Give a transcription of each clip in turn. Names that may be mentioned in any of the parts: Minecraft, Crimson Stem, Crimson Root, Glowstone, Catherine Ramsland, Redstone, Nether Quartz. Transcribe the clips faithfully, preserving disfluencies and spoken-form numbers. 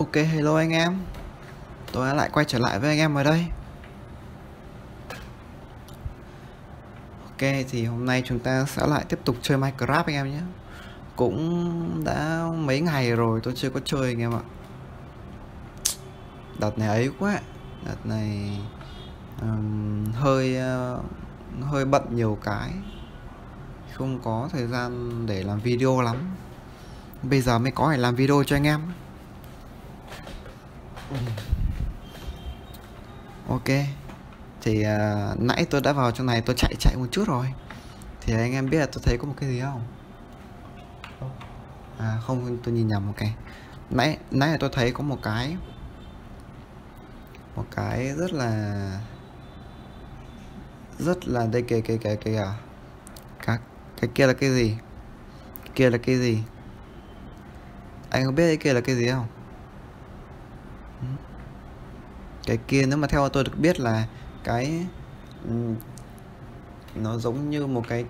Ok, hello anh em. Tôi đã lại quay trở lại với anh em ở đây. Ok, thì hôm nay chúng ta sẽ lại tiếp tục chơi Minecraft anh em nhé. Cũng đã mấy ngày rồi tôi chưa có chơi anh em ạ. Đợt này ấy quá. Đợt này um, hơi uh, hơi bận nhiều cái, không có thời gian để làm video lắm. Bây giờ mới có để làm video cho anh em. Ok, thì uh, nãy tôi đã vào trong này, tôi chạy chạy một chút rồi. Thì anh em biết là tôi thấy có một cái gì không? À không, tôi nhìn nhầm một cái. Nãy nãy là tôi thấy có một cái một cái rất là rất là đây kìa kìa kìa kìa. Các cái kia là cái gì? Cái kia là cái gì? Anh có biết cái kia là cái gì không? Cái kia nếu mà theo tôi được biết là cái nó giống như một cái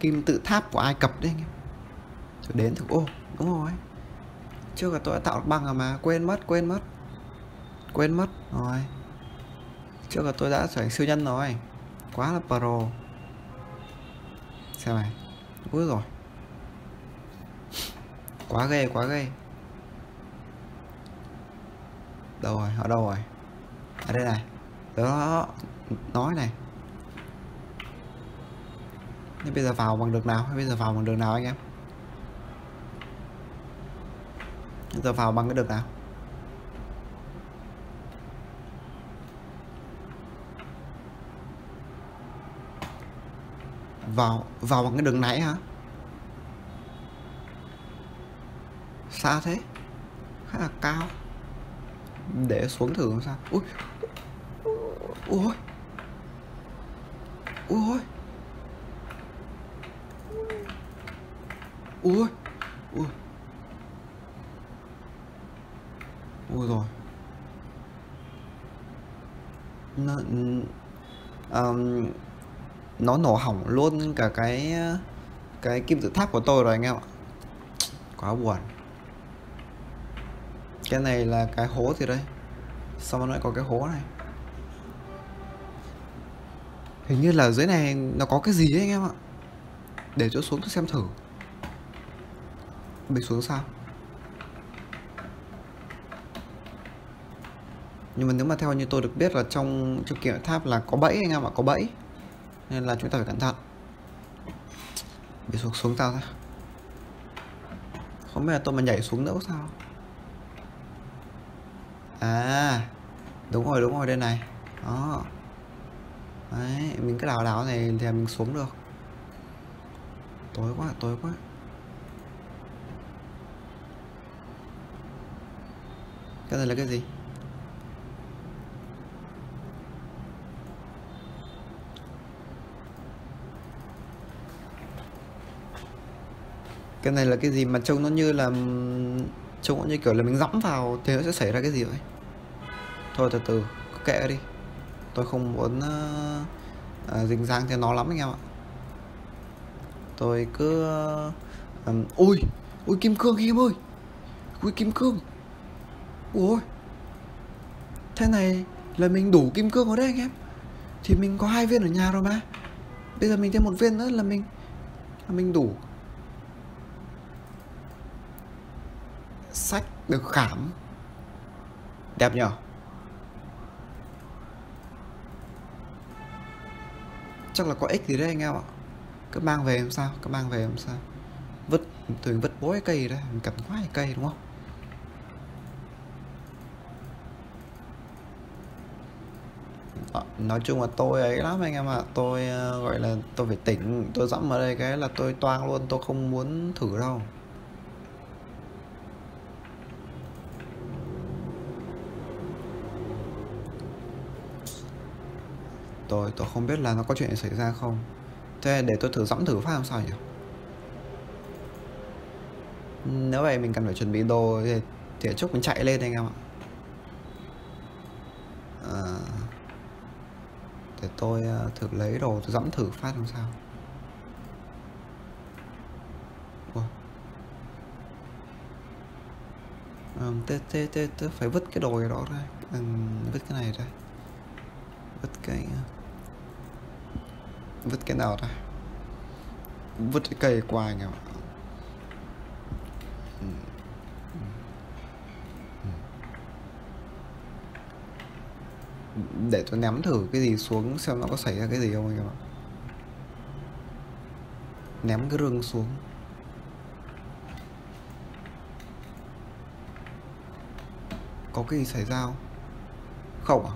kim tự tháp của Ai Cập đấy anh em. Tôi đến thực ô đúng rồi, trước là tôi đã tạo bằng rồi mà quên mất quên mất quên mất rồi. Trước là tôi đã trở siêu nhân rồi, quá là pro. Xem này, úi rồi, quá ghê quá ghê. Đâu rồi, ở đâu rồi? Ở đây này. Đó, nói này. Thế bây giờ vào bằng đường nào? Bây giờ vào bằng đường nào anh em? Bây giờ vào bằng cái đường nào? Vào, vào bằng cái đường nãy hả? Xa thế? Khá là cao. Để xuống thử làm sao. Ui ui ui ui ui ui rồi. Nó um, nó nổ hỏng luôn cả cái cái kim tự tháp của tôi rồi anh em ạ. Quá buồn. Cái này là cái hố gì đây? Sao nó lại có cái hố này? Hình như là dưới này nó có cái gì đấy anh em ạ. Để chỗ xuống tôi xem thử. Mình xuống sao? Nhưng mà nếu mà theo như tôi được biết là trong trong kiểu tháp là có bẫy anh em ạ, có bẫy. Nên là chúng ta phải cẩn thận. Mình xuống xuống sao ra? Không biết là tôi mà nhảy xuống nữa có sao? À đúng rồi đúng rồi, đây này đó. Đấy, mình cứ đào đào này thì mình xuống được. Tối quá tối quá. Cái này là cái gì? Cái này là cái gì mà trông nó như là trông cũng như kiểu là mình dẫm vào thì nó sẽ xảy ra cái gì vậy? Thôi từ từ, kệ đi. Tôi không muốn uh, uh, dính dáng theo nó lắm anh em ạ. Tôi cứ... Um, ui! Ui kim cương anh em ơi! Ui kim cương! Ui! Thế này là mình đủ kim cương ở đây anh em. Thì mình có hai viên ở nhà rồi mà. Bây giờ mình thêm một viên nữa là mình... Là mình đủ. Sách được khảm. Đẹp nhở. Chắc là có ích gì đấy anh em ạ. Cứ mang về làm sao? Cứ mang về làm sao? Vứt, tưởng vứt bối cây ra. Mình cắn quá cái cây đúng không? Đó, nói chung là tôi ấy lắm anh em ạ. Tôi uh, gọi là tôi phải tỉnh. Tôi dẫm ở đây cái là tôi toang luôn. Tôi không muốn thử đâu. Tôi, tôi không biết là nó có chuyện xảy ra không. Thế để tôi thử dẫm thử phát làm sao nhỉ. Nếu vậy mình cần phải chuẩn bị đồ thì, thì chúc mình chạy lên anh em ạ. à, Để tôi thử lấy đồ tôi dẫm thử phát làm sao. Ủa. à, tớ, tớ, tớ, tớ phải vứt cái đồi đó ra, à, vứt cái này ra, vứt cái vứt cái nào ra, vứt cái cây qua nhỉ. Để tôi ném thử cái gì xuống xem nó có xảy ra cái gì không anh em ạ. Ném cái rương xuống. Có cái gì xảy ra không? Không à?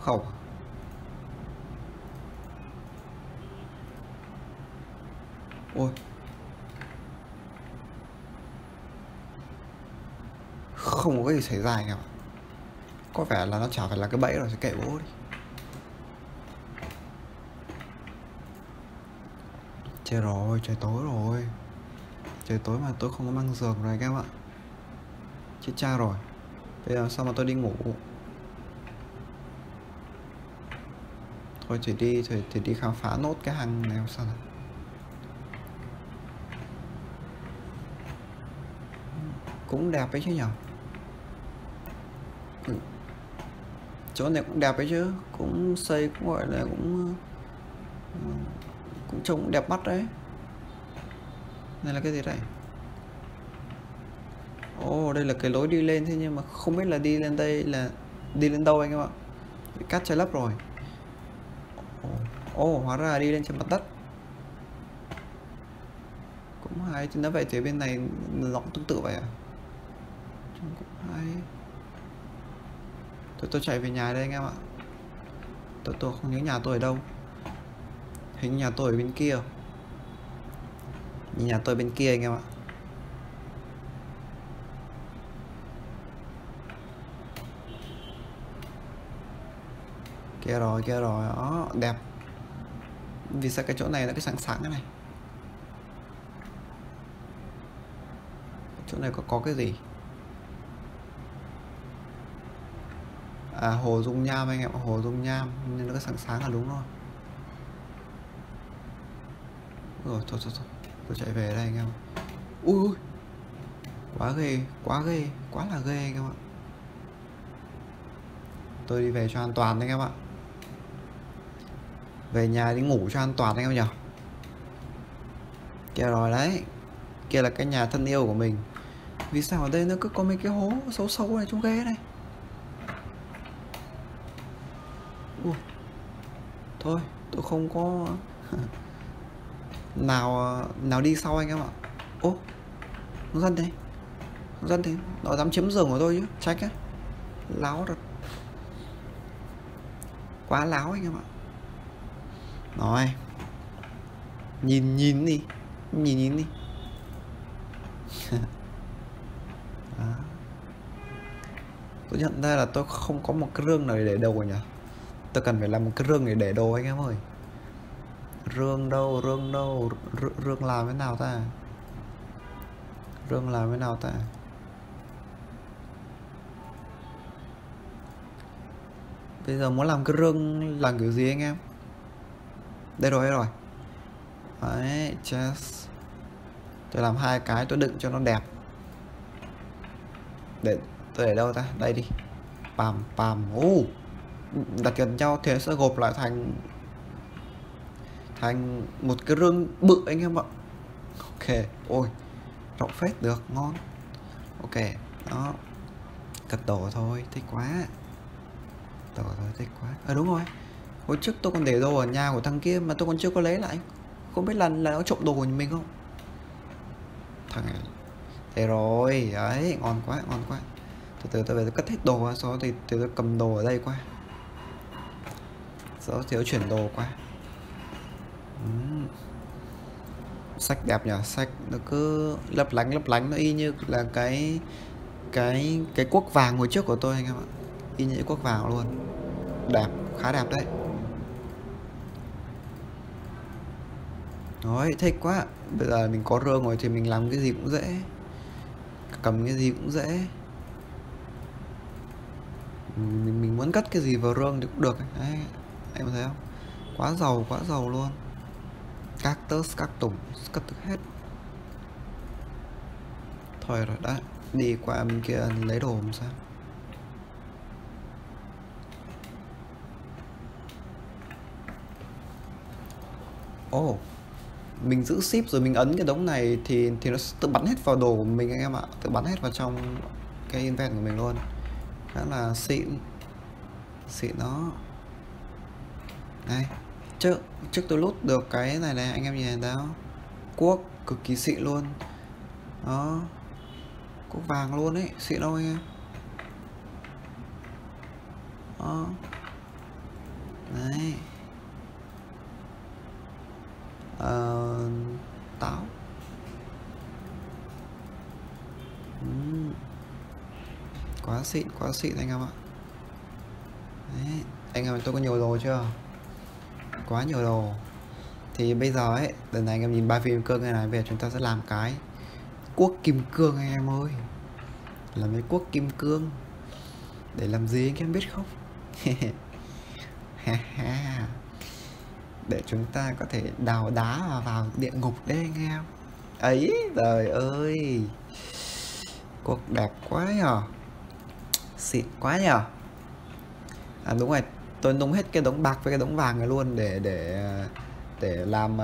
Không à? Ôi. Không có cái gì xảy ra anh em ạ. Có vẻ là nó chả phải là cái bẫy rồi, sẽ kệ bố đi. Trời rồi, trời tối rồi. Trời tối mà tôi không có mang giường rồi các bạn. Chết cha rồi. Bây giờ sao mà tôi đi ngủ? Thôi chỉ đi, thì, thì đi khám phá nốt cái hang này sao nào. Cũng đẹp ấy chứ nhỉ. Ừ. Chỗ này cũng đẹp ấy chứ, cũng xây cũng gọi là cũng cũng trông cũng đẹp mắt đấy. Này là cái gì đây? Ồ, oh, đây là cái lối đi lên, thế nhưng mà không biết là đi lên đây là đi lên đâu anh em ạ. Cát che lấp rồi. Ồ, oh, hóa ra là đi lên trên mặt đất. Cũng hay, chứ nó vậy thì bên này nó cũng tương tự vậy à? Cũng hay. Tôi, tôi chạy về nhà đây anh em ạ. Tôi, tôi không nhớ nhà tôi ở đâu. Hình nhà tôi ở bên kia. Nhà tôi bên kia anh em ạ. Kia rồi, kia rồi, đó, đẹp. Vì sao cái chỗ này nó cái sáng sáng cái này? Chỗ này có, có cái gì? À, hồ dung nham anh em, hồ dung nham nên nó cứ sáng sáng là đúng rồi. Rồi thôi thôi thôi, tôi chạy về đây anh em. Ui ui, quá ghê, quá ghê, quá là ghê anh em ạ. Tôi đi về cho an toàn anh em ạ. Về nhà đi ngủ cho an toàn anh em nhỉ. Kìa rồi đấy, kia là cái nhà thân yêu của mình. Vì sao ở đây nó cứ có mấy cái hố xấu xấu này trông ghê này. Ui. Thôi, tôi không có nào nào đi sau anh em ạ. Ô, nó dân thế, nó dân thế, nó dám chiếm giường của tôi chứ, trách á, láo rồi, quá láo anh em ạ. Rồi, nhìn nhìn đi, nhìn nhìn đi. Đó. Tôi nhận ra là tôi không có một cái rương nào để đâu rồi nhỉ. Tôi cần phải làm một cái rương để để đồ anh em ơi. Rương đâu, rương đâu, R rương làm thế nào ta? Rương làm thế nào ta? Bây giờ muốn làm cái rương làm kiểu gì anh em? Đây rồi, đây rồi. Đấy, chest. Tôi làm hai cái, tôi đựng cho nó đẹp. Để, tôi để đâu ta? Đây đi. Pam, pam, ô. Đặt gần nhau thì nó sẽ gộp lại thành thành một cái rương bự anh em ạ. Ok, ôi rộng phết, được, ngon. Ok, đó, cật đổ thôi, thích quá. Đổ thôi, thích quá. À đúng rồi, hồi trước tôi còn để đồ ở nhà của thằng kia mà tôi còn chưa có lấy lại. Không biết là, là nó trộm đồ của mình không. Thằng này. Thế rồi, đấy, ngon quá, ngon quá. Từ từ tôi về tôi cất hết đồ ra, sau đó thì tôi cầm đồ ở đây qua. Sau đó thì tôi chuyển đồ qua. Uhm. Sách đẹp nhỉ, sách nó cứ lấp lánh lấp lánh, nó y như là cái cái cái cuốc vàng hồi trước của tôi anh em ạ. Y như cuốc vàng luôn. Đẹp, khá đẹp đấy. Rồi, thích quá. Bây giờ mình có rương rồi thì mình làm cái gì cũng dễ. Cầm cái gì cũng dễ. Mình, mình muốn cất cái gì vào rương thì cũng được. Đấy, em thấy không? Quá giàu, quá giàu luôn. Cactus, cactus, cất hết. Thôi rồi đã, đi qua bên kia lấy đồ làm sao. Ồ oh, mình giữ ship rồi mình ấn cái đống này thì thì nó tự bắn hết vào đồ của mình anh em ạ, tự bắn hết vào trong cái event của mình luôn. Khá là xịn. Xịn nó. Đây, trước trước tôi lút được cái này này anh em nhìn thấy không? Cuốc cực kỳ xịn luôn. Đó. Cuốc vàng luôn ấy, xịn đâu anh em. Đó. Đấy. Uh, táo uhm. Quá xịn, quá xịn anh em ạ. Đấy. Anh em tôi có nhiều đồ chưa? Quá nhiều đồ. Thì bây giờ ấy, lần này anh em nhìn ba phim kim cương này này, về chúng ta sẽ làm cái cuốc kim cương anh em ơi. Làm cái cuốc kim cương để làm gì anh em biết không? Để chúng ta có thể đào đá và vào địa ngục đấy anh em. Ấy, trời ơi. Cuộc đẹp quá nhờ. Xịn quá nhờ. À đúng rồi, tôi nung hết cái đống bạc với cái đống vàng này luôn để để để làm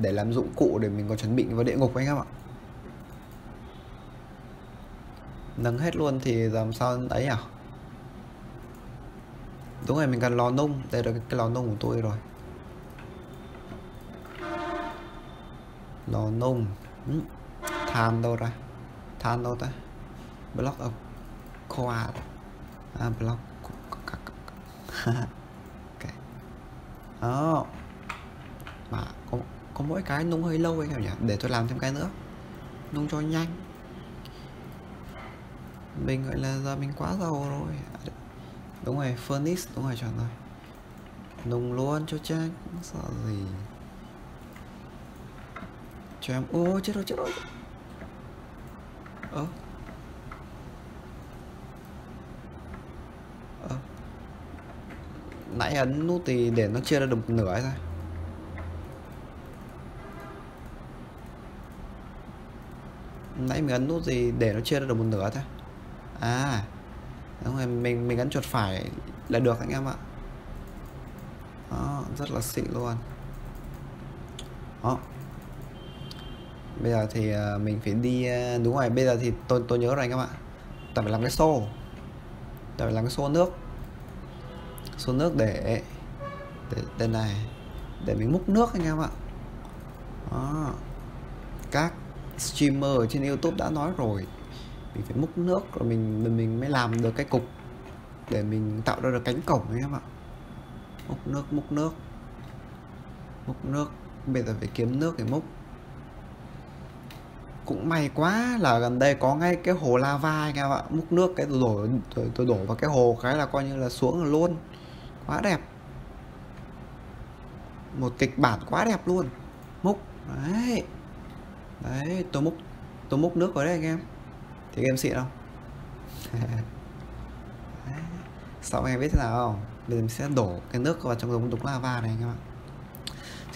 để làm dụng cụ để mình có chuẩn bị vào địa ngục anh em ạ. Nâng hết luôn thì làm sao ấy nhở. Đúng rồi, mình cần lò nung, đây là cái lò nung của tôi rồi. Lò nung. Ừ. Than đâu ra? Than đâu ta? Block of coal. À block. Ok. Đó. Mà có, có mỗi cái nung hơi lâu anh em nhỉ? Để tôi làm thêm cái nữa. Nung cho nhanh. Mình gọi là giờ mình quá giàu rồi. Đúng rồi, furnace, đúng rồi, chọn rồi. Nung luôn cho chắc, sợ gì. Cho em, ô chết rồi, chết rồi. Ơ Ơ nãy ấn nút thì để nó chia ra được một nửa ấy ra. Nãy mình ấn nút gì để nó chia ra được một nửa thôi. À đúng rồi, mình mình ấn chuột phải là được anh em ạ. Đó, rất là xịn luôn. Đó. Bây giờ thì mình phải đi, đúng rồi, bây giờ thì tôi tôi nhớ rồi anh em ạ. Tôi phải làm cái xô. Tôi phải làm cái xô nước. Xô nước để để đây này, để mình múc nước anh em ạ. Đó. Các streamer ở trên YouTube đã nói rồi. Mình phải múc nước rồi mình mình mới làm được cái cục để mình tạo ra được cánh cổng anh em ạ. Múc nước, múc nước. Múc nước, bây giờ phải kiếm nước để múc. Cũng may quá là gần đây có ngay cái hồ lava anh em ạ. Múc nước cái tôi đổ, tôi, tôi đổ vào cái hồ cái là coi như là xuống luôn. Quá đẹp. Một kịch bản quá đẹp luôn. Múc. Đấy. Đấy, tôi múc tôi múc nước vào đấy anh em. Thì game xịn không? Sao anh em biết thế nào không? Bây giờ mình sẽ đổ cái nước vào trong đống đống lava này anh em ạ.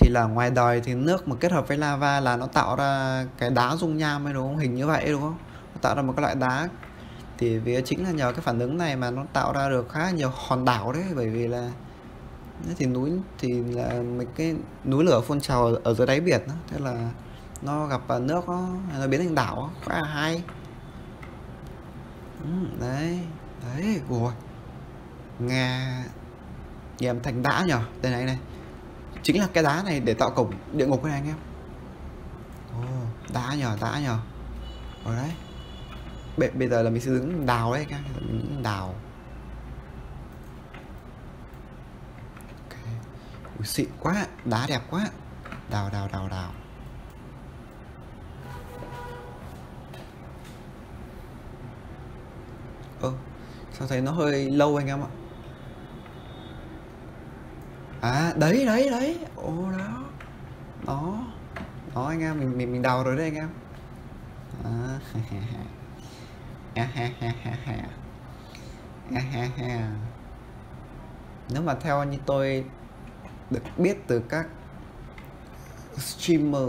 Thì là ngoài đời thì nước mà kết hợp với lava là nó tạo ra cái đá dung nham ấy đúng không? Hình như vậy đúng không? Nó tạo ra một cái loại đá. Thì vì chính là nhờ cái phản ứng này mà nó tạo ra được khá nhiều hòn đảo đấy. Bởi vì là thì núi thì là mấy cái núi lửa phun trào ở dưới đáy biển đó. Thế là nó gặp nước nó, nó biến thành đảo. Khá là hay. Ừ, đấy. Đấy. Ủa. Nghe nghe em thành đã nhở. Đây này này. Chính là cái đá này để tạo cổng địa ngục này anh em. Oh, đá nhờ, đá nhờ. Rồi đấy. Bây, bây giờ là mình sẽ đứng đào đấy anh em. Mình đào. Ok. Ui, xịn quá, đá đẹp quá. Đào, đào, đào, đào. Ơ, sao thấy nó hơi lâu anh em ạ? À đấy đấy đấy. Ô đó. Đó. Đó anh em mình mình mình đào rồi đấy anh em. À. Nếu mà theo như tôi được biết từ các streamer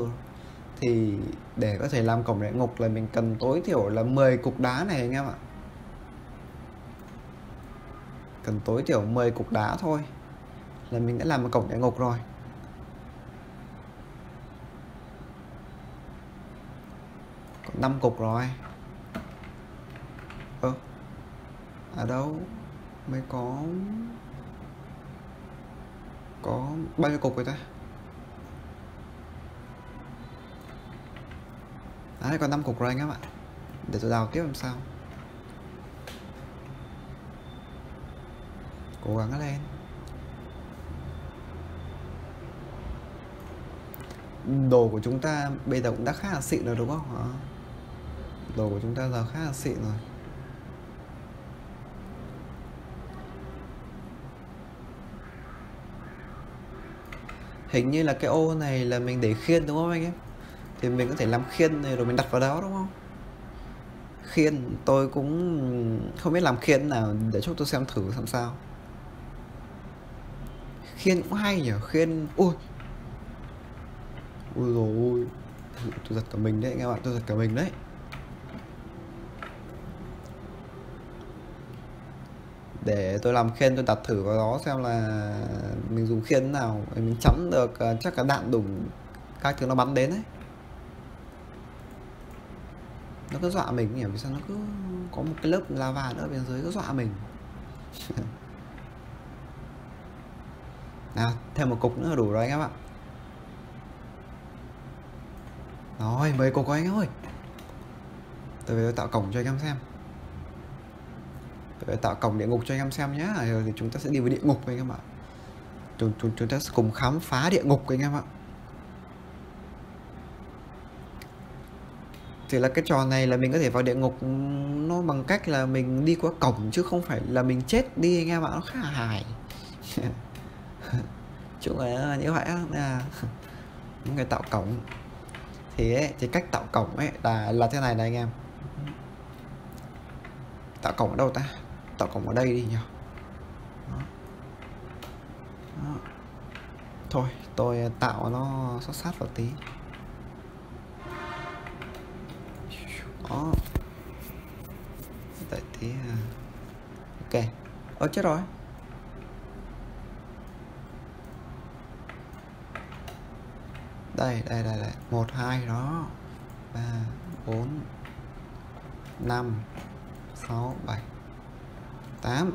Thì để có thể làm cổng địa ngục là mình cần tối thiểu là mười cục đá này anh em ạ. Cần tối thiểu mười cục đá thôi là mình đã làm một cổng địa ngục rồi. Còn năm cục rồi. Ơ, ở đâu mới có Có bao nhiêu cục rồi ta? Đấy, còn năm cục rồi anh em ạ. Để tôi đào tiếp làm sao. Cố gắng lên. Đồ của chúng ta bây giờ cũng đã khá là xịn rồi đúng không? Đó. Đồ của chúng ta giờ khá là xịn rồi. Hình như là cái ô này là mình để khiên đúng không anh em? Thì mình có thể làm khiên này rồi mình đặt vào đó đúng không? Khiên, tôi cũng không biết làm khiên nào, để chút tôi xem thử làm sao. Khiên cũng hay nhỉ, khiên... Ui! Ui dồi ôi, tôi giật cả mình đấy anh em ạ, tôi giật cả mình đấy. Để tôi làm khiên tôi đặt thử vào đó xem là mình dùng khiên thế nào, mình chấm được chắc cả đạn đủng các thứ nó bắn đến đấy. Nó cứ dọa mình nhỉ, vì sao nó cứ có một cái lớp lava nữa bên dưới cứ dọa mình. À, thêm một cục nữa là đủ rồi anh em ạ. Rồi, mười cục rồi anh em ơi. Tôi về tôi tạo cổng cho anh em xem. Tôi tạo cổng địa ngục cho anh em xem nhé. Rồi thì chúng ta sẽ đi với địa ngục anh em ạ. Chúng, chúng, chúng ta sẽ cùng khám phá địa ngục anh em ạ. Thì là cái trò này là mình có thể vào địa ngục nó bằng cách là mình đi qua cổng chứ không phải là mình chết đi anh em ạ, nó khá là hài. Chúng là như vậy là những người tạo cổng thì ấy, thì cách tạo cổng ấy là là thế này này anh em. Tạo cổng ở đâu ta? Tạo cổng ở đây đi nhỉ. Đó. Đó. Thôi tôi tạo nó sát sát vào tí. Đó. Tại tí à. Ok. Ơ chết rồi. Đây, đây, đây, đây. một, hai đó. ba, bốn, năm, sáu, bảy, tám.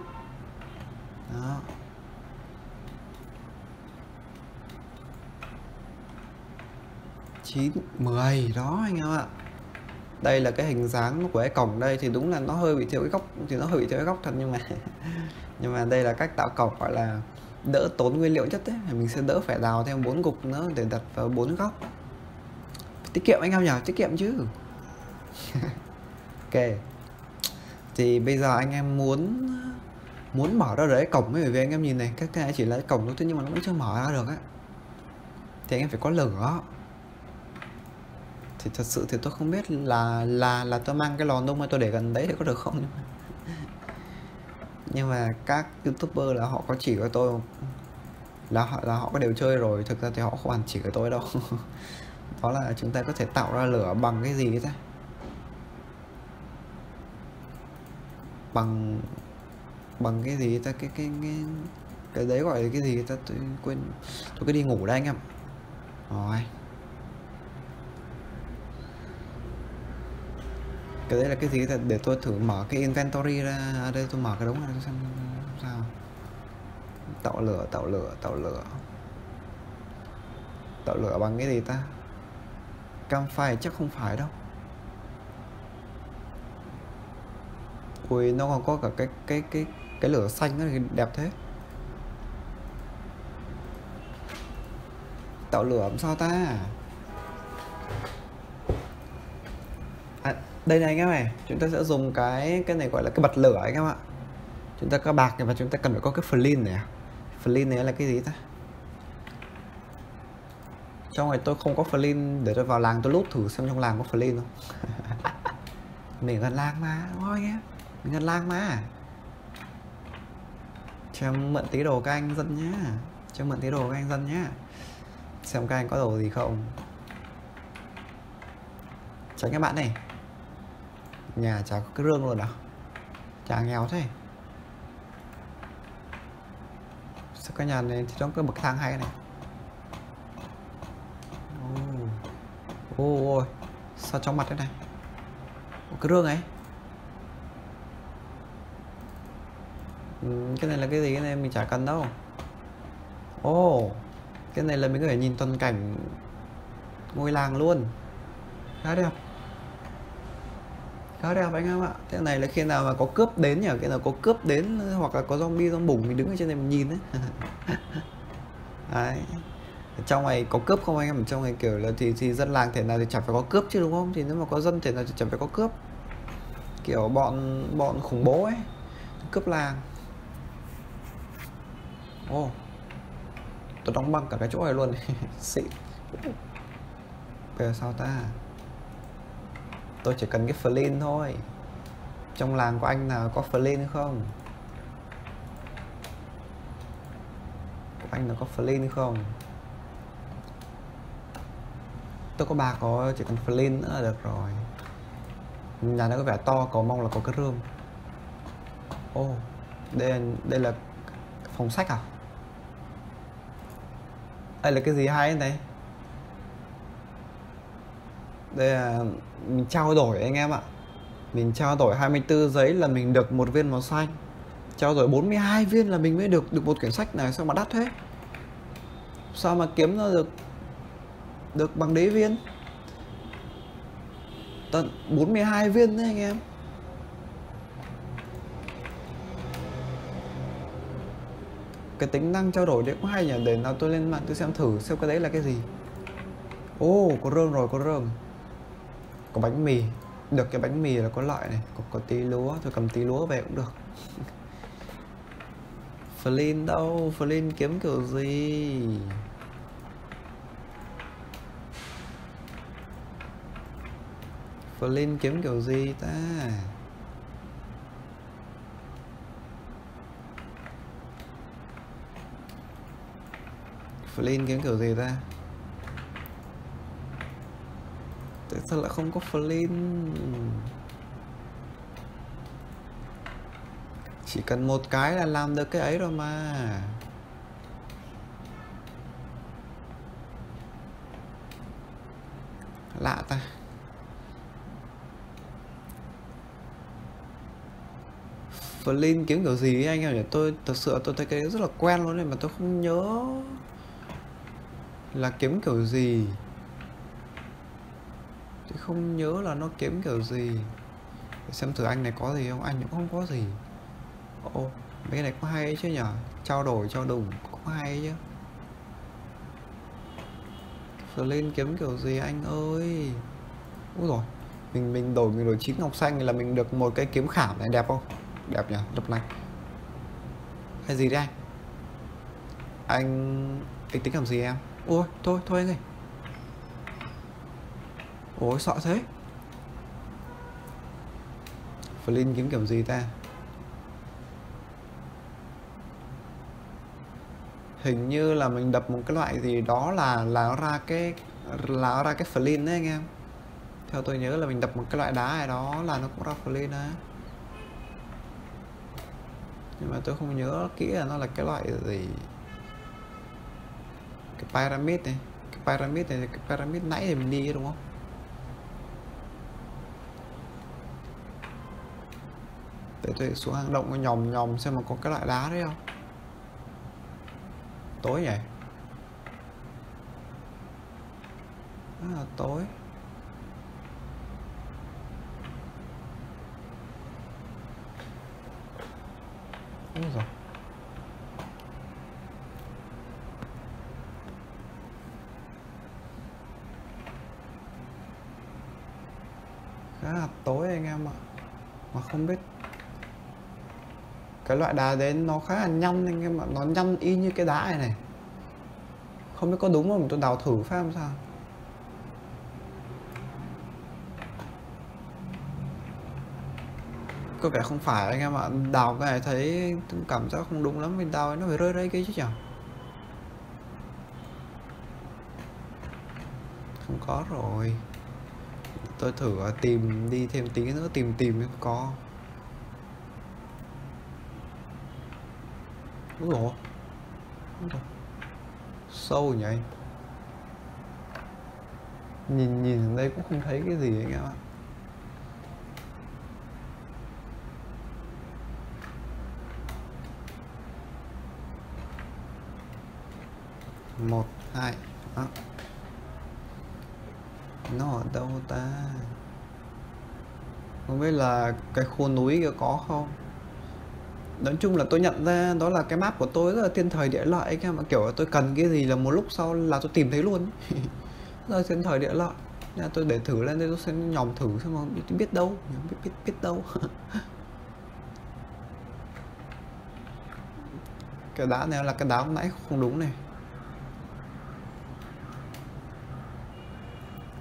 Đó. chín, mười đó anh em ạ. Đây là cái hình dáng của cái cổng đây thì đúng là nó hơi bị thiếu cái góc, thì nó hơi bị thiếu cái góc thật nhưng mà nhưng mà đây là cách tạo cổng gọi là đỡ tốn nguyên liệu nhất đấy, mình sẽ đỡ phải đào thêm bốn cục nữa để đặt vào bốn góc. Tiết kiệm anh em nhỉ, tiết kiệm chứ. Ok. Thì bây giờ anh em muốn muốn mở ra đấy cổng ấy, bởi vì anh em nhìn này, các cái này chỉ là cái cổng thôi nhưng mà nó vẫn chưa mở ra được ấy. Thì anh em phải có lửa. Thì thật sự thì tôi không biết là là là tôi mang cái lò nung mà tôi để gần đấy thì có được không. Nhưng mà các youtuber là họ có chỉ cho tôi là họ là họ có đều chơi rồi, thực ra thì họ không hẳn chỉ cho tôi đâu. Đó là chúng ta có thể tạo ra lửa bằng cái gì ta? Bằng bằng cái gì ta? Cái cái cái, cái đấy gọi là cái gì ta? Tôi quên, tôi cứ đi ngủ đây anh em. Rồi. Cái đấy là cái gì? Để tôi thử mở cái inventory ra. À, đây tôi mở cái đống này xem sao. Tạo lửa, tạo lửa, tạo lửa. Tạo lửa bằng cái gì ta? Campfire chắc không phải đâu. Ui, nó còn có cả cái cái cái cái lửa xanh đó thì đẹp thế. Tạo lửa làm sao ta? Đây này anh em này, chúng ta sẽ dùng cái cái này gọi là cái bật lửa anh em ạ. Chúng ta có bạc này và chúng ta cần phải có cái flint này. Flint này là cái gì ta? Trong này tôi không có flint, để tôi vào làng tôi lút thử xem trong làng có flint không. Mình gần làng mà, đúng không nhé? Mình gần làng mà. Cho em mượn tí đồ các anh dân nhá. Cho em mượn tí đồ các anh dân nhá. Xem các anh có đồ gì không. tránh các bạn này. Nhà chả có cái rương luôn đó, chả nghèo thế. Sao cái nhà này thì trong cái bậc thang hay cái này. Ôi, ôi, sao trong mặt thế này. Ủa, cái rương ấy. Ừ, cái này là cái gì, cái này mình chả cần đâu. Ồ, oh, cái này là mình có thể nhìn toàn cảnh ngôi làng luôn. Khá đẹp, khá đẹp anh em ạ. Thế này là khi nào mà có cướp đến nhỉ, khi nào có cướp đến hoặc là có zombie zombie bùng mình đứng ở trên này mình nhìn ấy. Đấy. Trong này có cướp không anh em? Ở trong này kiểu là thì, thì dân làng thể nào thì chẳng phải có cướp chứ đúng không? Thì nếu mà có dân thể nào thì chẳng phải có cướp. Kiểu bọn bọn khủng bố ấy, cướp làng. Ồ, oh, tôi đóng băng cả cái chỗ này luôn. Xịn. Bây giờ sao ta? Tôi chỉ cần cái Flint thôi. Trong làng của anh nào có Flint không? Của anh nào có Flint không? Tôi có ba có chỉ cần Flint nữa là được rồi. Nhà nó có vẻ to, cầu mong là có cái room. Ô, oh, đây, đây là phòng sách à? Đây là cái gì hay này? Đây là mình trao đổi anh em ạ. Mình trao đổi hai mươi tư giấy là mình được một viên màu xanh. Trao đổi bốn mươi hai viên là mình mới được được một quyển sách này. Sao mà đắt thế? Sao mà kiếm nó được được bằng đế viên? Tận bốn mươi hai viên đấy anh em. Cái tính năng trao đổi đấy cũng hay nhỉ. Để nào tôi lên mạng tôi xem thử xem cái đấy là cái gì. Ô, oh, có rơm rồi, có rơm. Có bánh mì. Được cái bánh mì là có loại này. Có, có tí lúa, tôi cầm tí lúa về cũng được. Flynn đâu? Flynn kiếm kiểu gì? Flynn kiếm kiểu gì ta? Flynn kiếm kiểu gì ta? Tại sao lại không có Flynn? Chỉ cần một cái là làm được cái ấy rồi mà. Lạ ta. Flynn kiếm kiểu gì anh em nhỉ? Tôi thật sự tôi thấy cái rất là quen luôn này mà tôi không nhớ là kiếm kiểu gì. Tôi không nhớ là nó kiếm kiểu gì. Để xem thử anh này có gì không. Anh cũng không có gì. Ô, mấy cái này cũng hay chứ nhở. Trao đổi trao đủng cũng hay chứ. Flynn kiếm kiểu gì anh ơi? Úi rồi, mình mình đổi mình đổi chín ngọc xanh là mình được một cái kiếm khảm này. Đẹp không? Đẹp nhỉ, đập lạnh. Hay gì đấy anh? Anh anh tính làm gì em? Ôi, thôi, thôi anh ơi. Ôi, sợ thế. Flynn kiếm kiểu gì ta? Hình như là mình đập một cái loại gì đó là là nó ra cái là nó ra cái Flynn đấy anh em. Theo tôi nhớ là mình đập một cái loại đá này đó là nó cũng ra Flynn đấy. Nhưng mà tôi không nhớ kỹ là nó là cái loại gì. Cái pyramid này, cái pyramid này, cái pyramid nãy thì mình đi đúng không? Để tôi xuống hang động nhòm nhòm xem mà có cái loại đá đấy không. Tối nhỉ? Đó là tối. Đúng rồi. Khá là tối anh em ạ. Mà không biết cái loại đá đấy nó khá là nhăn anh em ạ. Nó nhăn y như cái đá này này. Không biết có đúng không, tôi đào thử phải không sao. Có vẻ không phải anh em ạ. Đào cái này thấy cảm giác không đúng lắm. Mình đào nó phải rơi rơi cái chứ chẳng. Không có rồi. Tôi thử tìm đi thêm tí nữa, tìm tìm mới có. Úi dồi, sâu nhỉ anh. Nhìn nhìn đây cũng không thấy cái gì anh em ạ. Một, hai à. Nó ở đâu ta? Không biết là cái khu núi kia có không. Nói chung là tôi nhận ra đó là cái map của tôi rất là thiên thời địa lợi các em ạ. Kiểu là tôi cần cái gì là một lúc sau là tôi tìm thấy luôn. Rất là thiên thời địa lợi. Nên tôi để thử lên đây, tôi sẽ nhòm thử xem mà biết, biết đâu biết, biết, biết đâu. Cái đá này là cái đá hôm nãy không đúng này.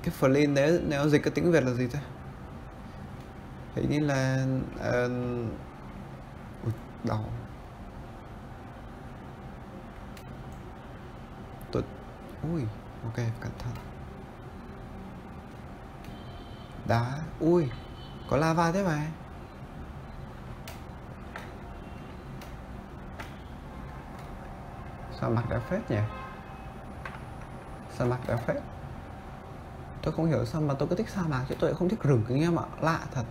Cái Flynn đấy, nếu dịch cái tiếng Việt là gì ta? Hình như là... Uh... Ui, đau. Tôi... Ui, ok, cẩn thận. Đá, ui, có lava thế mà. Sao mặt đã phết nhỉ? Sao mặt đã phết? Tôi không hiểu sao mà tôi cứ thích sa mạc chứ tôi không thích rừng anh em ạ, lạ thật.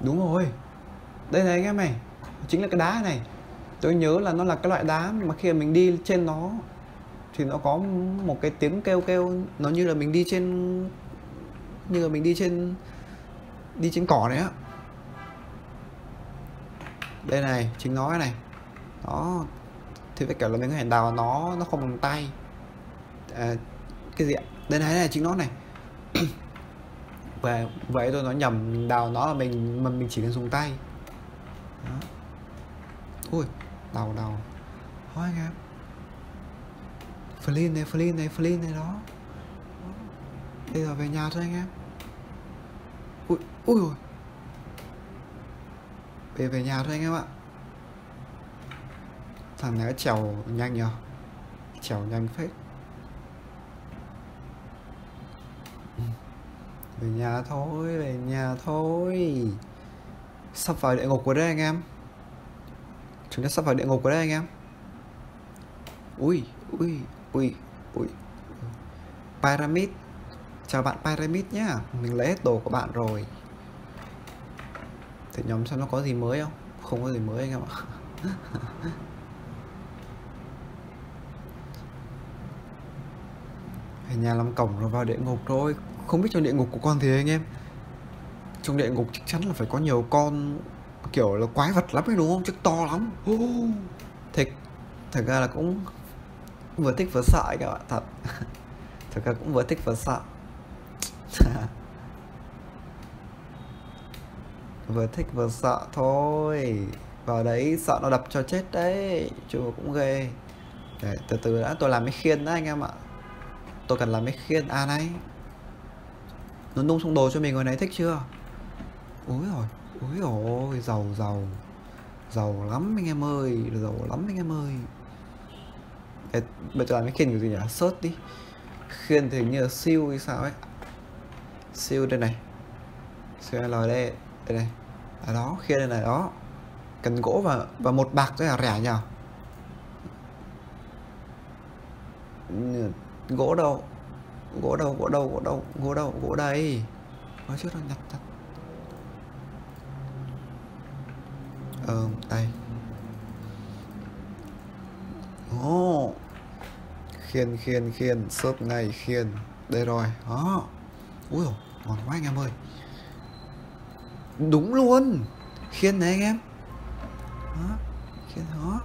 Đúng rồi, đây này anh em này, chính là cái đá này. Tôi nhớ là nó là cái loại đá mà khi mình đi trên nó thì nó có một cái tiếng kêu kêu, nó như là mình đi trên, như là mình đi trên đi trên cỏ đấy á. Đây này, chính nó cái này. Đó. Thì phải kiểu là mình có thể đào nó, nó không bằng tay à. Cái gì ạ? Đây này, đây này, chính nó này. Vậy, vậy tôi nói nhầm, mình đào nó là mình mà mình chỉ cần dùng tay. Đó. Ui, đào đào. Thôi anh em. Flynn này, Flynn này, Flynn này đó. Bây giờ về nhà thôi anh em. Ui, ui rồi. Về về nhà thôi anh em ạ. Thằng này trèo nhanh nhờ. Trèo nhanh phết. Về nhà thôi, về nhà thôi. Sắp vào địa ngục của đây anh em. Chúng ta sắp vào địa ngục của đây anh em. Ui, ui, ui, ui. Pyramid. Chào bạn Pyramid nhá. Mình lấy hết đồ của bạn rồi. Thử nhóm xem nó có gì mới không? Không có gì mới anh em ạ. Ở nhà làm cổng rồi vào địa ngục thôi. Không biết trong địa ngục của con thì anh em. Trong địa ngục chắc chắn là phải có nhiều con kiểu là quái vật lắm ấy đúng không? Chứ to lắm. Thật, thật ra là cũng vừa thích vừa sợ các bạn thật. Thật ra cũng vừa thích vừa sợ. Vừa thích vừa sợ thôi. Vào đấy sợ nó đập cho chết đấy. Chứ cũng ghê. Để, từ từ đã, tôi làm cái khiên đó anh em ạ. Tôi cần làm cái khiên. À này, nó nung xong đồ cho mình rồi này, thích chưa? Úi rồi, úi rồi, giàu giàu. Giàu lắm anh em ơi. Giàu lắm anh em ơi. Để, bây giờ làm cái khiên kiểu gì nhỉ? Search đi. Khiên thì hình như là siêu hay sao ấy. Siêu đây này. Siêu L đây. Đây này, à đó, khiên đây này, đó. Cần gỗ và và một bạc rất là rẻ nhờ. Gỗ đâu? Gỗ đâu, gỗ đâu, gỗ đâu, gỗ đâu, gỗ đây. Nói trước nó nhặt thật. Ờ, đây. Ồ. Khiên, khiên, khiên, xốp này, khiên. Đây rồi, đó. Úi dồi, ngon quá anh em ơi. Đúng luôn. Khiên này anh em. Đó. Khiên đó.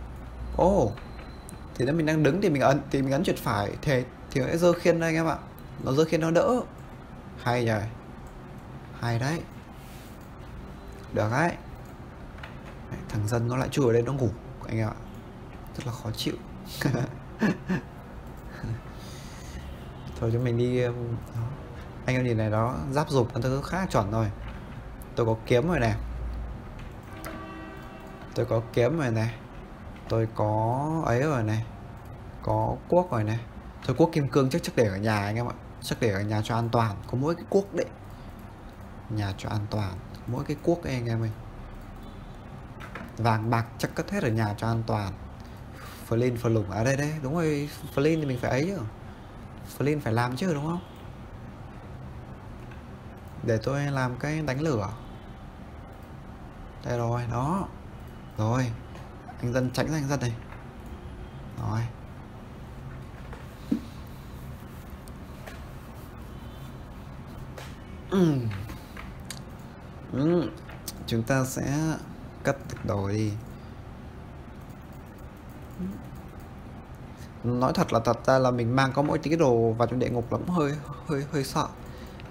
Ồ oh. Thì nếu mình đang đứng thì mình ấn thì mình ấn chuột phải thì, thì nó sẽ giơ khiên đây anh em ạ. Nó giơ khiên nó đỡ. Hay nhỉ. Hay đấy. Được đấy. Thằng dân nó lại chui ở đây nó ngủ anh em ạ. Rất là khó chịu. Thôi cho mình đi đó. Anh em nhìn này đó. Giáp dục nó cứ khá chuẩn rồi. Tôi có kiếm rồi nè. Tôi có kiếm rồi nè. Tôi có ấy rồi này, có cuốc rồi này. Thôi cuốc kim cương chắc chắc để ở nhà anh em ạ, chắc để ở nhà cho an toàn. Có mỗi cái cuốc đấy, nhà cho an toàn, mỗi cái cuốc ấy anh em ơi. Vàng bạc chắc cất hết ở nhà cho an toàn. Flynn phờ lủng ở đây đấy, đúng rồi. Flynn thì mình phải ấy chứ, Flynn phải làm chứ đúng không? Để tôi làm cái đánh lửa. Đây rồi, đó. Rồi, anh dân tránh ra anh dân này. Rồi. Ừ. Ừ. Chúng ta sẽ cắt đầu đi. Nói thật là thật ra là mình mang có mỗi tí đồ vào trong địa ngục lắm, hơi hơi hơi sợ.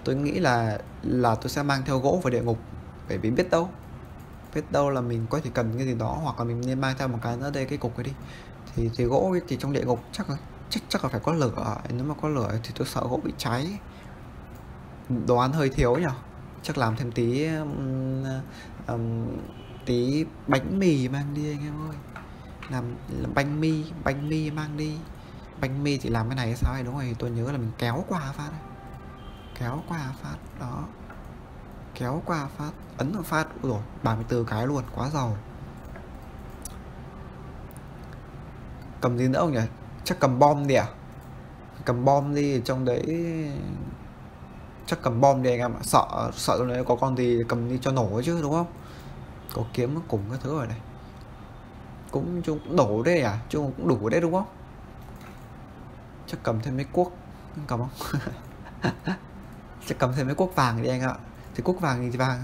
Tôi nghĩ là là tôi sẽ mang theo gỗ vào địa ngục, bởi vì biết đâu biết đâu là mình có thể cần cái gì đó, hoặc là mình nên mang theo một cái nữa. Đây cái cục ấy đi, thì thì gỗ thì trong địa ngục chắc là chắc chắc là phải có lửa. Nếu mà có lửa thì tôi sợ gỗ bị cháy. Đồ ăn hơi thiếu nhỉ, chắc làm thêm tí um, um, tí bánh mì mang đi anh em ơi. Làm, làm bánh mì bánh mì mang đi. Bánh mì thì làm cái này hay sao ấy, đúng rồi. Tôi nhớ là mình kéo qua phát đấy. Kéo qua phát đó, kéo qua phát, ấn vào phát rồi, ba mươi tư cái luôn, quá giàu. Cầm gì nữa không nhỉ? Chắc cầm bom đi à? Cầm bom đi, trong đấy chắc cầm bom đi anh em ạ. Sợ sợ trong đấy có con gì cầm đi cho nổ chứ đúng không? Có kiếm cùng cái thứ rồi này. Cũng chúng đổ đấy à? Chúng cũng đủ đấy đúng không? Chắc cầm thêm mấy cuốc, cầm không? Chắc cầm thêm mấy cuốc vàng đi anh ạ. Thì cuốc vàng thì vàng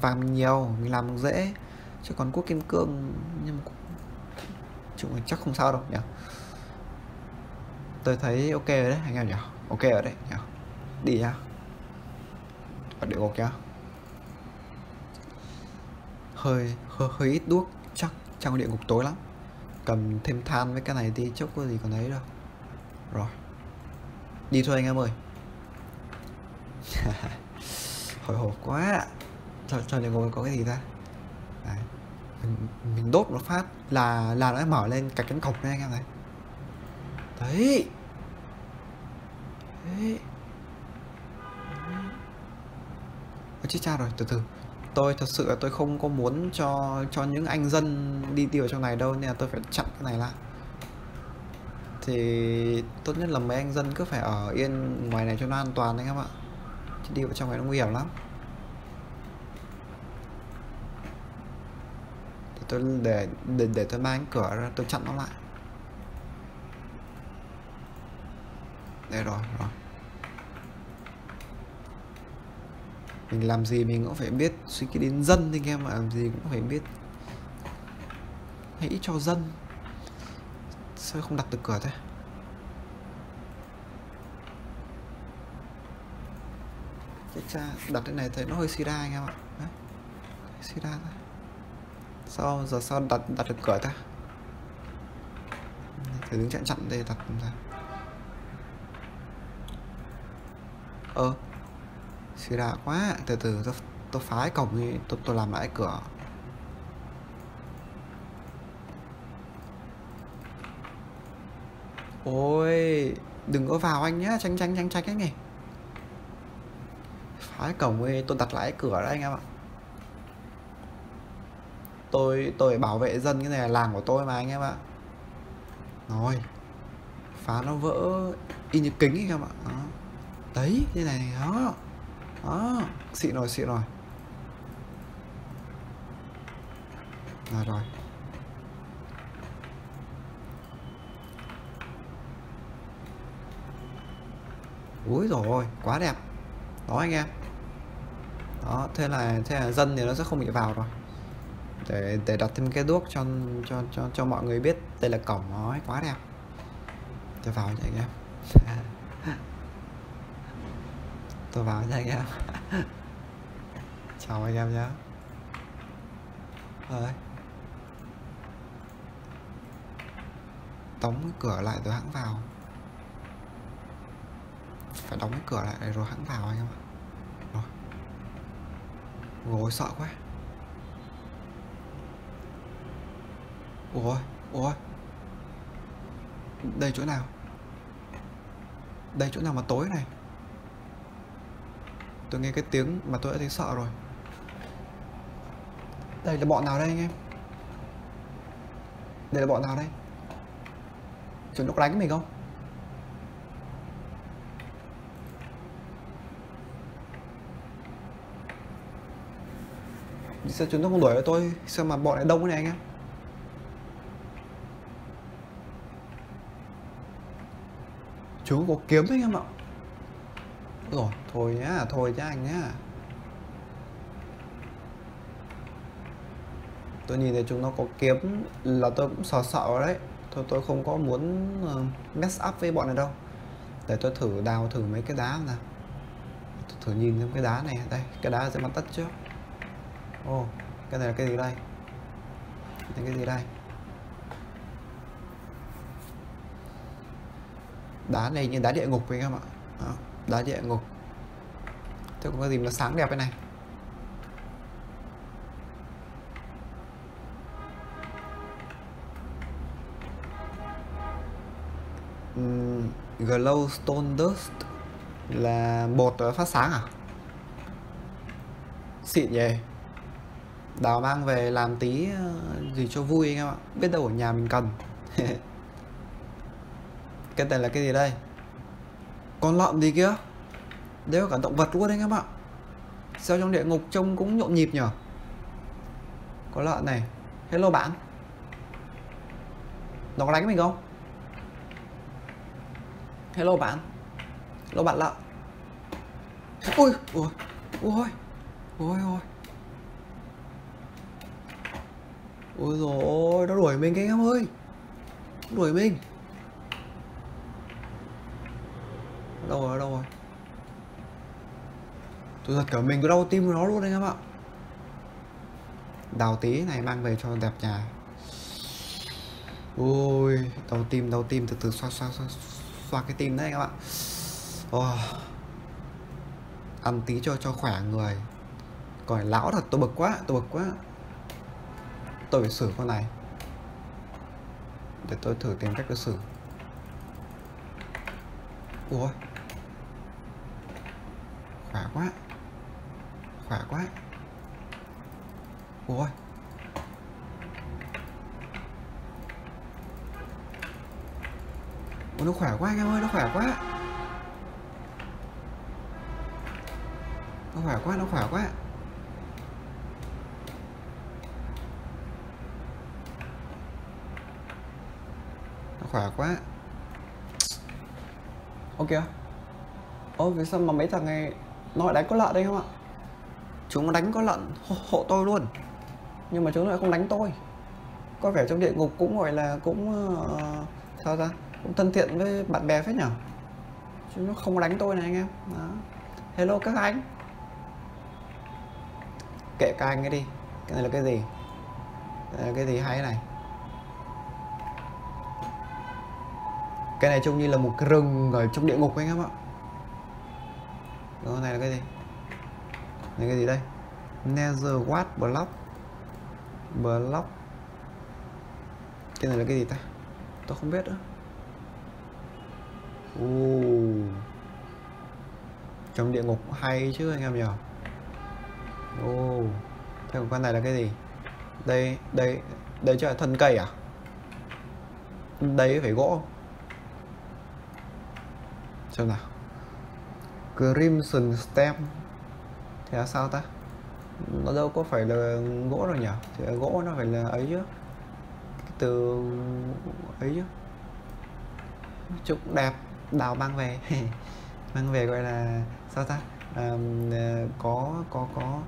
vàng mình nhiều, mình làm cũng dễ. Chứ còn cuốc kim cương nhưng mà chúng chắc không sao đâu nhỉ. Tôi thấy ok rồi đấy anh em nhỉ. Ok rồi đấy nhỉ. Đi nhá. Ở địa ngục nhá. Hơi hơi, hơi ít đuốc, chắc trong địa ngục tối lắm. Cầm thêm than với cái này đi, chốc có gì còn ấy đâu. Rồi. Đi thôi anh em ơi. Hồi hộp quá. Trời, trời địa ngục có cái gì ta? Đấy. Mình, mình đốt một phát là là nó mở lên cái cánh cổng này anh em này. Đấy. Đấy. Ôi chết cha rồi, từ từ. Tôi thật sự là tôi không có muốn cho cho những anh dân đi tiêu ở trong này đâu, nên là tôi phải chặn cái này lại. Thì tốt nhất là mấy anh dân cứ phải ở yên ngoài này cho nó an toàn anh em ạ. Chứ đi vào trong này nó nguy hiểm lắm. Thì tôi để để để tôi mang cửa ra, tôi chặn nó lại. Đây rồi, rồi. Mình làm gì mình cũng phải biết suy nghĩ đến dân anh em ạ, làm gì cũng phải biết hãy cho dân. Sao không đặt được cửa thế? Chết cha, đặt cái này thấy nó hơi sida anh em ạ. Đấy. Sida thôi. Sao giờ sao đặt đặt được cửa ta? Phải đứng chặn chặn đây đặt ra. Ơ ờ. Xì đà quá, từ từ tôi, tôi phá cái cổng đi, tôi, tôi làm lại cửa. Ôi, đừng có vào anh nhá, tránh tránh tránh tránh anh này. Phá cái cổng đi, tôi đặt lại cái cửa đấy anh em ạ. Tôi tôi bảo vệ dân, cái này là làng của tôi mà anh em ạ. Rồi, phá nó vỡ y như kính anh em ạ. Đó. Đấy, như này đó. Đó, xịn rồi, xịn rồi. Rồi rồi. Úi dồi ôi, quá đẹp. Đó anh em. Đó, thế là thế là dân thì nó sẽ không bị vào rồi. Để để đặt thêm cái đuốc cho cho cho cho mọi người biết đây là cổng nó, quá đẹp. Tôi vào nhỉ anh em. Tôi vào nha anh em. Chào anh em nhé. Rồi. Đóng cái cửa lại rồi hãng vào. Phải đóng cái cửa lại rồi hãng vào anh em ạ. Rồi. Ngồi sợ quá. Ủa, Ủa, đây chỗ nào? Đây chỗ nào mà tối này? Tôi nghe cái tiếng mà tôi đã thấy sợ rồi. Đây là bọn nào đây anh em? Đây là bọn nào đây? Chúng nó có đánh mình không? Sao chúng nó không đuổi với tôi? Sao mà bọn lại đông thế này anh em? Chúng có kiếm đấy anh em ạ. Rồi, thôi nhá, thôi nhá anh nhá. Tôi nhìn thấy chúng nó có kiếm là tôi cũng sợ sợ rồi đấy. Thôi tôi không có muốn mess up với bọn này đâu. Để tôi thử đào thử mấy cái đá nào. Tôi thử nhìn xem cái đá này. Đây, cái đá sẽ bắn tắt trước. Ồ, oh, cái này là cái gì đây? Cái gì đây? Đá này như đá địa ngục anh em ạ. Đó, đá địa ngục. Thế có cái gì mà sáng đẹp thế này? Uhm, Glowstone Dust là bột phát sáng à? Xịn nhỉ. Đào mang về làm tí gì cho vui anh em ạ. Biết đâu ở nhà mình cần. Cái này là cái gì đây? Con lợn gì kia? Đấy là cả động vật luôn anh em ạ. Sao trong địa ngục trông cũng nhộn nhịp nhở? Có lợn này. Hello bạn. Nó có đánh mình không? Hello bạn. Hello bạn lợn. Ui, ui, ui, ui, ui. Ôi dồi ôi, nó đuổi mình anh em ơi. Nó đuổi mình. Đâu rồi, đâu rồi. Tôi giật cả mình, tôi đau tim của nó luôn anh em ạ. Đào tí này mang về cho đẹp nhà. Ôi, đau tim, đau tim, từ từ xoa xoa xoa, xoa cái tim đấy anh em ạ. Oh. Ăn tí cho cho khỏe người. Còn lão thật, tôi bực quá, tôi bực quá. Tôi phải xử con này. Để tôi thử tìm cách tôi xử. Ủa, khỏe quá, khỏe quá. Ủa, nó khỏe quá anh em ơi, nó khỏe quá. Nó khỏe quá, nó khỏe quá. Khỏe quá. Ok. Ô, vì sao mà mấy thằng này nó lại đánh có lợn đây không ạ? Chúng nó đánh có lợn hộ, hộ tôi luôn. Nhưng mà chúng nó lại không đánh tôi. Có vẻ trong địa ngục cũng gọi là cũng uh, sao ra cũng thân thiện với bạn bè phết nhở. Chúng nó không đánh tôi này anh em. Đó. Hello các anh. Kệ các anh ấy đi. Cái này là cái gì? Cái này là cái gì hay này? Cái này trông như là một cái rừng ở trong địa ngục anh em ạ. Đó, này là cái gì? Này cái gì đây? Nether Ward Block. Block. Cái này là cái gì ta? Tôi không biết nữa. Uh. Trong địa ngục hay chứ anh em nhỉ? Oh. Thế còn con này là cái gì? Đây, đây, đây chứ là thân cây à? Đây phải gỗ. Xem nào. Crimson Stem. Thế là sao ta? Nó đâu có phải là gỗ đâu nhỉ? Thì gỗ nó phải là ấy chứ. Cái từ ấy chứ. Chúc đẹp. Đào mang về. Mang về gọi là sao ta? À, có có có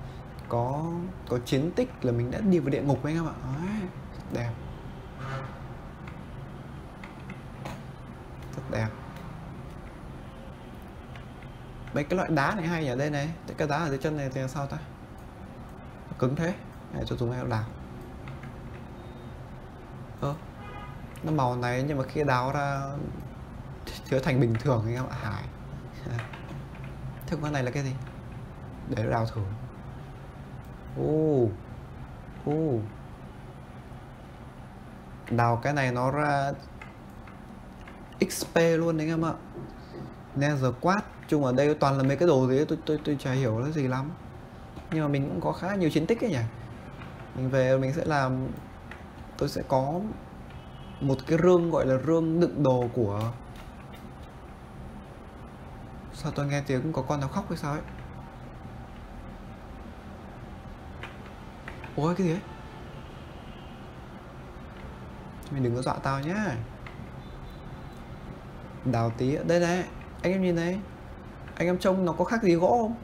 có có chiến tích là mình đã đi vào địa ngục anh em ạ. Đấy. Đẹp. Rất đẹp. Mấy cái loại đá này hay nhỉ, đây này, cái đá ở dưới chân này thì sao ta? Cứng thế, để cho chúng em đào. Ơ, nó màu này nhưng mà khi đào ra trở thành bình thường anh em ạ, hải. Thế con này là cái gì? Để đào thử. Ô, ô, đào cái này nó ra ích pê luôn đấy anh em ạ. Nether Quartz, chung ở đây toàn là mấy cái đồ gì tôi tôi tôi chả hiểu nó gì lắm. Nhưng mà mình cũng có khá nhiều chiến tích ấy nhỉ. Mình về mình sẽ làm, tôi sẽ có một cái rương gọi là rương đựng đồ của... Sao tôi nghe tiếng có con nào khóc hay sao ấy. Ôi cái gì ấy. Mày đừng có dọa tao nhá. Đào tí ở đây này. Anh em nhìn này. Anh em trông nó có khác gì gỗ không?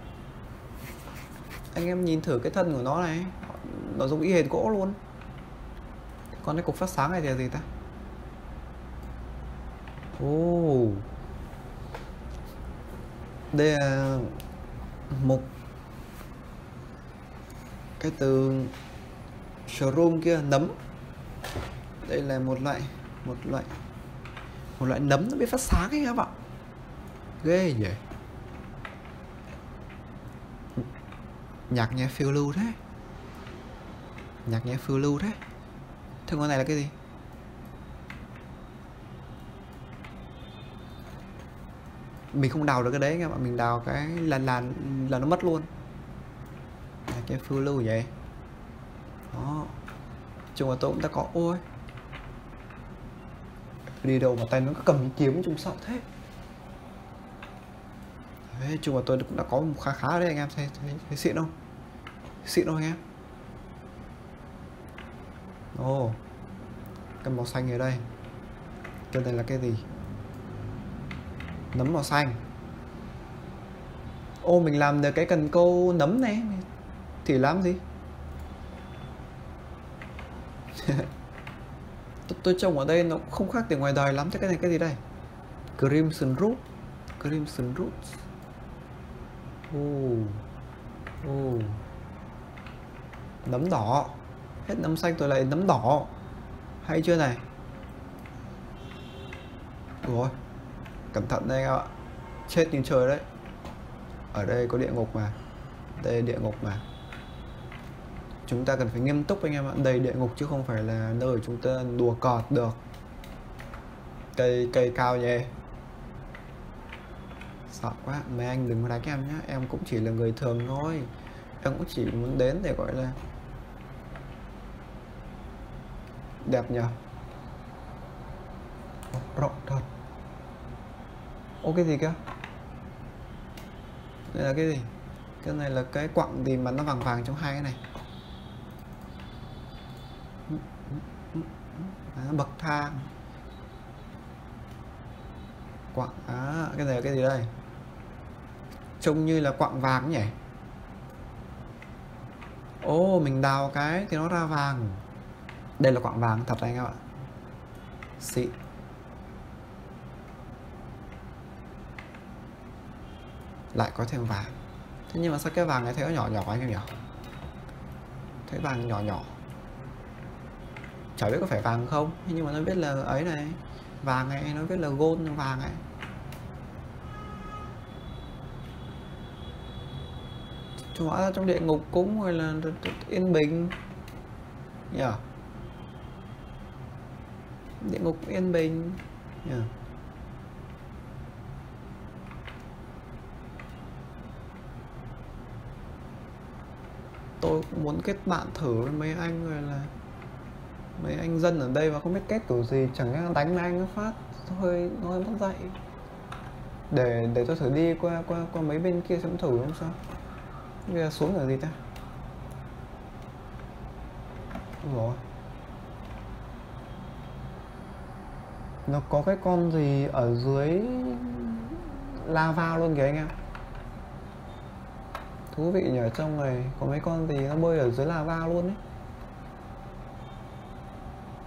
Anh em nhìn thử cái thân của nó này. Nó giống y hệt gỗ luôn. Còn cái cục phát sáng này thì là gì ta? Oh. Đây là một cái từ shroom kia, nấm. Đây là một loại một loại một loại nấm nó biết phát sáng ấy các bạn. Ghê nhỉ. Nhạc nhé phiêu lưu thế. Nhạc nhé phiêu lưu thế. Thế con này là cái gì? Mình không đào được cái đấy các bạn, mình đào cái là là là nó mất luôn. Nhạc nhé phiêu lưu vậy. Đó. Chung là tôi cũng đã có. Ôi. Đi đâu mà tay nó cứ cầm kiếm chung sợ thế. Đấy, chung là tôi cũng đã có một khá khá đấy anh em, thấy, thấy, thấy xịn không? Xịn không anh em? Ồ, oh, cái màu xanh ở đây. Cái này là cái gì? Nấm màu xanh. Ô oh, mình làm được cái cần câu nấm này thì làm gì? Tôi trông ở đây nó không khác từ ngoài đời lắm. Thế cái này cái gì đây? Crimson Root. Crimson Root. Oh. Oh. Nấm đỏ. Hết nấm xanh tôi lại nấm đỏ. Hay chưa này. Ủa, cẩn thận đây các bạn. Chết như trời đấy. Ở đây có địa ngục mà. Đây địa ngục mà. Chúng ta cần phải nghiêm túc anh em ạ. Đây địa ngục chứ không phải là nơi chúng ta đùa cọt được. Cây cây cao nhỉ. Sợ quá. Mấy anh đừng có đánh em nhé. Em cũng chỉ là người thường thôi. Em cũng chỉ muốn đến để gọi là đẹp nhờ. Rộng thật. Ô cái gì kia. Đây là cái gì? Cái này là cái quặng gì mà nó vàng vàng trong hai cái này. À, bậc thang. Quặng. À, cái này là cái gì đây? Trông như là quặng vàng nhỉ. Ô oh, mình đào cái thì nó ra vàng. Đây là quặng vàng thật anh em ạ. Xịn. Lại có thêm vàng. Thế nhưng mà sao cái vàng này thấy nó nhỏ nhỏ anh em nhỉ? Thấy vàng nhỏ nhỏ. Chả biết có phải vàng không, nhưng mà nó biết là ấy này. Vàng này, nó biết là gold vàng này. Chúng hóa ra trong địa ngục cũng gọi là yên bình nhờ. Yeah. Địa ngục yên bình nhờ. Yeah. Tôi cũng muốn kết bạn thử với mấy anh rồi là mấy anh dân ở đây mà không biết kết kiểu gì, chẳng lẽ đánh mấy anh nó phát hơi nó hơi mất dạy. Để để tôi thử đi qua qua qua mấy bên kia xem thử không sao. Bây giờ xuống ở gì ta? Rồi. Nó có cái con gì ở dưới lava luôn kìa anh em. Thú vị nhỉ, ở trong này có mấy con gì nó bơi ở dưới lava luôn đấy.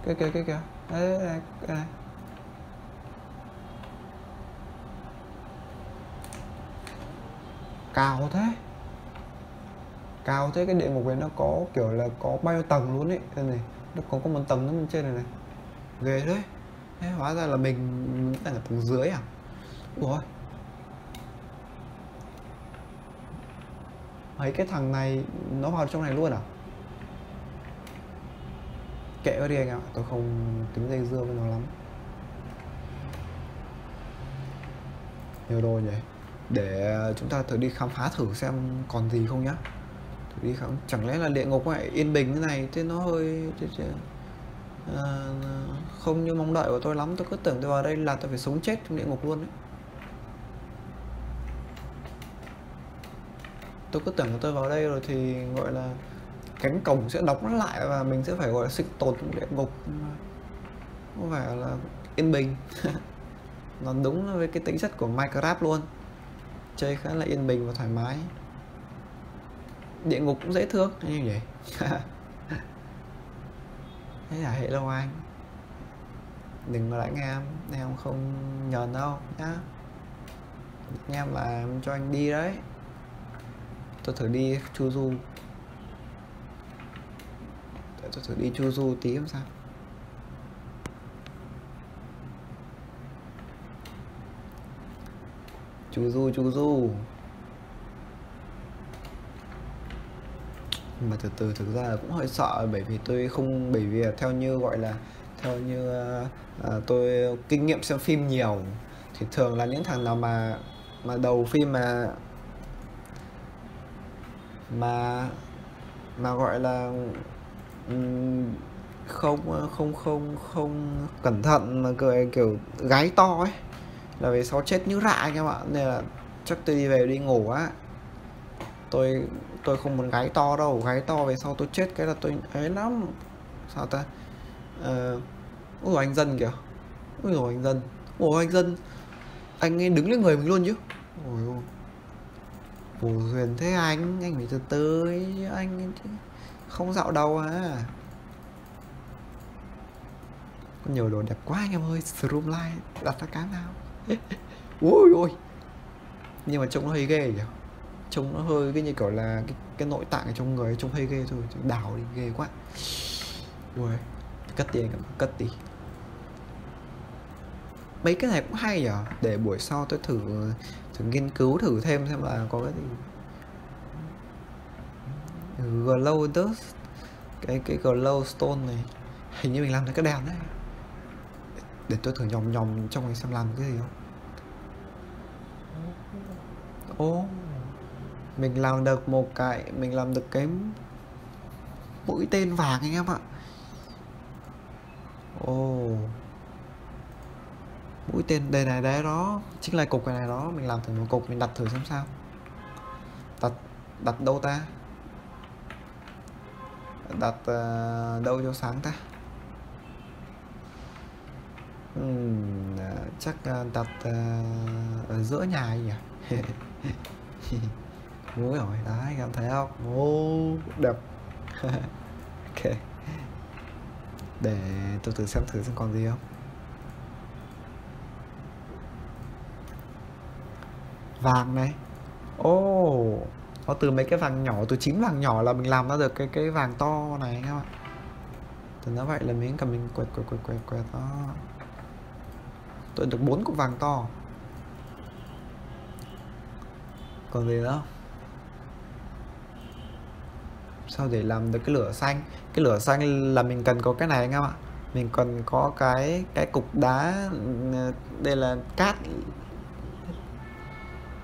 Kìa kìa kìa kìa. Đấy, đấy, đấy. Cao thế. Cao thế, cái địa ngục này nó có kiểu là có bao nhiêu tầng luôn ấy. Đây này, nó có, có một tầng nó bên trên này này. Ghê đấy. Thế hóa ra là mình đang ở tầng dưới à? Ủa. Mấy cái thằng này nó vào trong này luôn à? kệ nó đi anh ạ, tôi không tính dây dưa với nó lắm. Nhiều đồ nhỉ, để chúng ta thử đi khám phá thử xem còn gì không nhá. Thử đi khám, chẳng lẽ là địa ngục lại yên bình thế này, thế nó hơi à, không như mong đợi của tôi lắm. Tôi cứ tưởng tôi vào đây là tôi phải sống chết trong địa ngục luôn đấy. Tôi cứ tưởng tôi vào đây rồi thì gọi là cánh cổng sẽ đóng nó lại và mình sẽ phải gọi là sinh tồn trong địa ngục, không phải là yên bình. Nó đúng với cái tính chất của Minecraft luôn, chơi khá là yên bình và thoải mái. Địa ngục cũng dễ thương như vậy. Thế là hệ lâu anh, đừng có đánh em, em không nhờn đâu nhá. Em là cho anh đi đấy. Tôi thử đi chu du, tôi thử đi chu du tí không sao. Chu du chu du mà từ từ thực ra là cũng hơi sợ, bởi vì tôi không, bởi vì theo như gọi là theo như à, tôi kinh nghiệm xem phim nhiều thì thường là những thằng nào mà mà đầu phim mà mà mà gọi là không không không không cẩn thận mà cười kiểu gái to ấy là về sau chết như rạ anh em ạ. Nên là chắc tôi đi về đi ngủ á. Tôi tôi không muốn gái to đâu, gái to về sau tôi chết cái là tôi ấy lắm. Sao ta? Ờ ôi dồi, anh dân kìa. Ôi dồi, anh dân. Ủa anh dân. Anh ấy đứng lên người mình luôn chứ. Ôi ôi. Bù huyền thế anh, anh phải từ từ ấy. Anh không dạo đầu à. Có nhiều đồ đẹp quá anh em ơi, Shroom Light đặt ra cá nào. Ôi ôi. Nhưng mà trông nó hơi ghê nhỉ. Trông nó hơi cái như kiểu là cái, cái nội tạng ở trong người trông hơi ghê thôi, đảo đi ghê quá. Ui, cất đi anh em, cất đi. Mấy cái này cũng hay nhỉ, để buổi sau tôi thử thử nghiên cứu thử thêm xem là có cái gì. Glow dust, cái cái glowstone này hình như mình làm được cái đèn đấy. Để tôi thử nhòm nhòm trong này xem làm cái gì không. Ô, mình làm được một cái, mình làm được cái mũi tên vàng anh em ạ. Ô, mũi tên đây này đấy đó, chính là cục này đó. Mình làm thành một cục, mình đặt thử xem sao. Đặt đặt đâu ta? Đặt uh, đâu cho sáng ta? Uhm, chắc uh, đặt uh, ở giữa nhà ấy nhỉ? Mũi rồi, đấy, cảm thấy không? Oh, đẹp. Ok. Để tôi thử xem thử xem còn gì không. Vàng này. Ô, oh, nó từ mấy cái vàng nhỏ, từ chín vàng nhỏ là mình làm ra được cái cái vàng to này các bạn. Từ nó vậy là mình cầm mình quẹt quẹt quẹt quẹt quẹt đó. Tôi được bốn cục vàng to. Còn gì nữa? Sao để làm được cái lửa xanh? Cái lửa xanh là mình cần có cái này anh em ạ. Mình cần có cái cái cục đá, đây là cát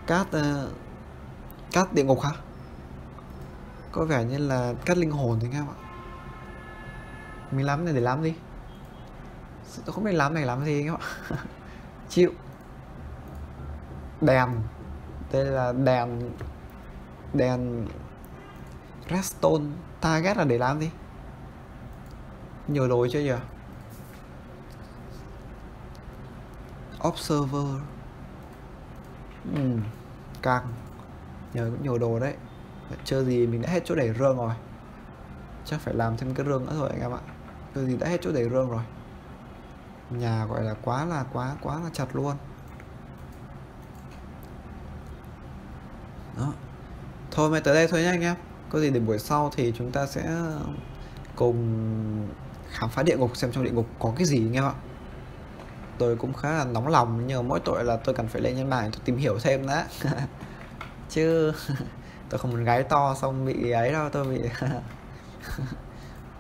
cát uh, cát địa ngục hả? Có vẻ như là cát linh hồn thì anh em ạ. Mình làm này để làm gì? Tôi không biết làm này làm gì anh em ạ. Chịu. Đèn. Đây là đèn đèn redstone. Target là để làm gì? Nhiều đồ chưa nhỉ? Observer. Uhm, càng nhờ cũng nhiều đồ đấy. Chưa gì mình đã hết chỗ để rương rồi. Chắc phải làm thêm cái rương nữa rồi anh em ạ. Chưa gì đã hết chỗ để rương rồi. Nhà gọi là quá là quá quá là chặt luôn. Đó. Thôi mày tới đây thôi nhá anh em. Có gì để buổi sau thì chúng ta sẽ cùng khám phá địa ngục, xem trong địa ngục có cái gì anh em ạ. Tôi cũng khá là nóng lòng, nhưng mỗi tội là tôi cần phải lên nhân mạng tôi tìm hiểu thêm đã. Chứ tôi không muốn gái to xong bị ấy đâu, tôi bị.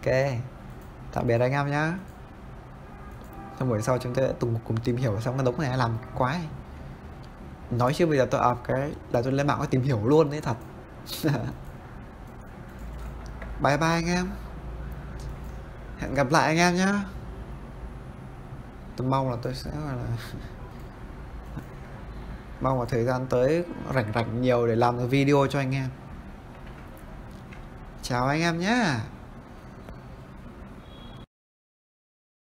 Ok. Tạm biệt anh em nhá. Xong buổi sau chúng ta sẽ cùng, cùng tìm hiểu xong cái đống này làm quái. Nói chứ bây giờ tôi ập cái là tôi lên mạng có tìm hiểu luôn đấy thật. Bye bye anh em. Hẹn gặp lại anh em nhá. Tôi mong là tôi sẽ là mong là thời gian tới rảnh rảnh nhiều để làm video cho anh em. Chào anh em nhé.